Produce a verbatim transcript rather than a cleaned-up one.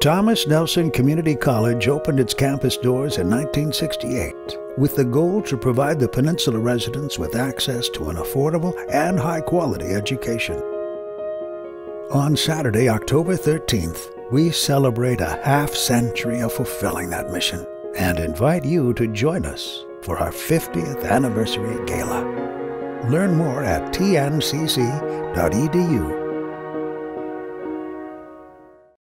Thomas Nelson Community College opened its campus doors in nineteen sixty-eight with the goal to provide the Peninsula residents with access to an affordable and high-quality education. On Saturday, October thirteenth, we celebrate a half-century of fulfilling that mission and invite you to join us for our fiftieth anniversary gala. Learn more at t n c c dot e d u.